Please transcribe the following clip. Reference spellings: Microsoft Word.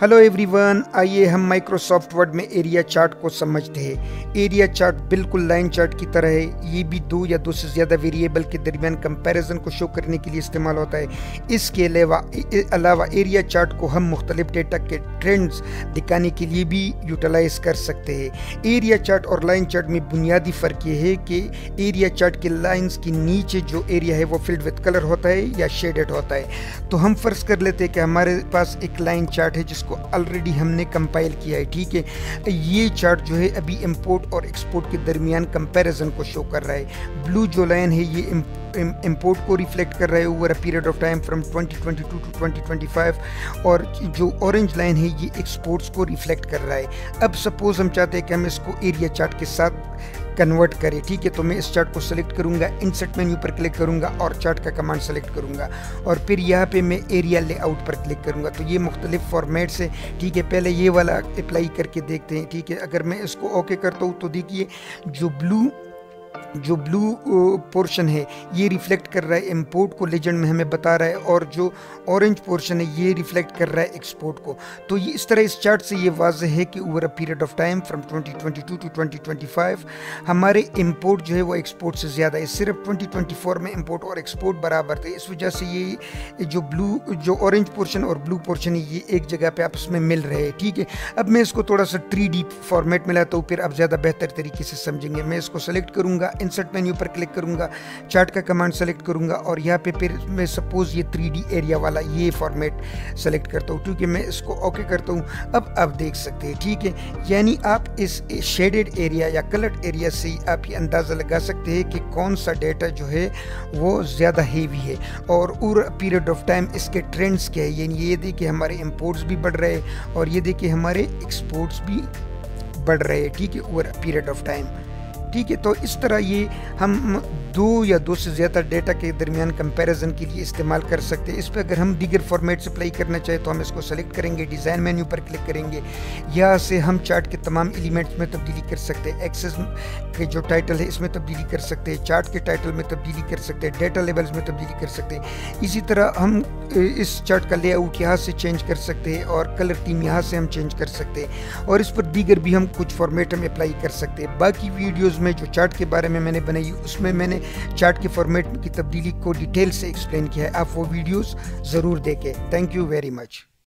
Hello everyone, आइए हम Microsoft Word में एरिया चार्ट को समझते हैं। एरिया चार्ट बिल्कुल लाइन चार्ट की तरह है। ये भी दो या दो से ज़्यादा वेरिएबल के दरमियान कंपैरिजन को शो करने के लिए इस्तेमाल होता है। इसके अलावा एरिया चार्ट को हम मुख्तलिफ डेटा के ट्रेंड्स दिखाने के लिए भी यूटिलाइज़ कर सकते हैं। एरिया चार्ट और लाइन चार्ट में बुनियादी फ़र्क ये है कि एरिया चार्ट के लाइन्स के नीचे जो एरिया है वो फिल्ड विद कलर होता है या शेडेड होता है। तो हम फ़र्ज़ कर लेते हैं कि हमारे पास एक लाइन चार्ट है जिसको ऑलरेडी हमने कंपाइल किया है, ठीक है। ये चार्ट जो है अभी इंपोर्ट और एक्सपोर्ट के दरमियान कंपैरिजन को शो कर रहा है। ब्लू जो लाइन है ये इंपोर्ट को रिफ्लेक्ट कर रहा है over a period of time from 2022 to 2025, और जो ऑरेंज लाइन है ये एक्सपोर्ट्स को रिफ्लेक्ट कर रहा है। अब सपोज हम चाहते हैं कि हम इसको एरिया चार्ट के साथ कन्वर्ट करें, ठीक है। तो मैं इस चार्ट को सेलेक्ट करूंगा, इंसर्ट मेन्यू पर क्लिक करूंगा और चार्ट का कमांड सेलेक्ट करूंगा और फिर यहाँ पे मैं एरिया लेआउट पर क्लिक करूंगा। तो ये मुख्तलिफ फॉर्मेट्स है, ठीक है। पहले ये वाला अप्लाई करके देखते हैं, ठीक है। अगर मैं इसको ओके करता हूँ तो देखिए जो ब्लू पोर्शन है ये रिफ्लेक्ट कर रहा है इंपोर्ट को, लेजेंड में हमें बता रहा है, और जो ऑरेंज पोर्शन है ये रिफ्लेक्ट कर रहा है एक्सपोर्ट को। तो ये इस तरह इस चार्ट से ये वाजह है कि over a period of time from 2022 to 2025 हमारे इंपोर्ट जो है वो एक्सपोर्ट से ज़्यादा है। सिर्फ 2024 में इंपोर्ट और एक्सपोर्ट बराबर थे। इस वजह से ये जो ऑरेंज पोर्शन और ब्लू पोर्शन है ये एक जगह पर आपस में मिल रहे हैं, ठीक है। अब मैं इसको थोड़ा सा 3D फॉर्मेट में लाता हूँ, फिर आप ज़्यादा बेहतर तरीके से समझेंगे। मैं इसको सेलेक्ट करूँगा, इंसर्ट मेन्यू पर क्लिक करूंगा, चार्ट का कमांड सेलेक्ट करूंगा और यहाँ पे फिर मैं सपोज ये 3D एरिया वाला ये फॉर्मेट सेलेक्ट करता हूँ, ठीक है। मैं इसको ओके करता हूँ। अब आप देख सकते हैं, ठीक है। यानी आप इस शेडेड एरिया या कलर्ड एरिया से आप ये अंदाज़ा लगा सकते हैं कि कौन सा डेटा जो है वो ज़्यादा हेवी है और ओवर पीरियड ऑफ टाइम इसके ट्रेंड्स क्या है। यानी ये देखिए हमारे इम्पोर्ट्स भी बढ़ रहे हैं और ये देखिए हमारे एक्सपोर्ट्स भी बढ़ रहे हैं, ठीक है, ओवर पीरियड ऑफ टाइम, ठीक है। तो इस तरह ये हम दो या दो से ज़्यादा डेटा के दरमियान कंपैरिजन के लिए इस्तेमाल कर सकते हैं। इस पर अगर हम बिगर फॉर्मेट से अप्लाई करना चाहें तो हम इसको सेलेक्ट करेंगे, डिज़ाइन मेन्यू पर क्लिक करेंगे, यहाँ से हम चार्ट के तमाम एलिमेंट्स में तब्दीली कर सकते हैं। एक्सेस के जो टाइटल है इसमें तब्दीली कर सकते हैं, चार्ट के टाइटल में तब्दीली कर सकते हैं, डेटा लेवल्स में तब्दीली कर सकते हैं। इसी तरह हम इस चार्ट का लेआउट यहाँ से चेंज कर सकते हैं और कलर टीम यहाँ से हम चेंज कर सकते हैं और इस पर दीगर भी हम कुछ फॉर्मेट में अप्लाई कर सकते हैं। बाकी वीडियोज़ में जो चार्ट के बारे में मैंने बनाई उसमें मैंने चार्ट के फॉर्मेट की तब्दीली को डिटेल से एक्सप्लेन किया है, आप वो वीडियोस ज़रूर देखें। Thank you very much.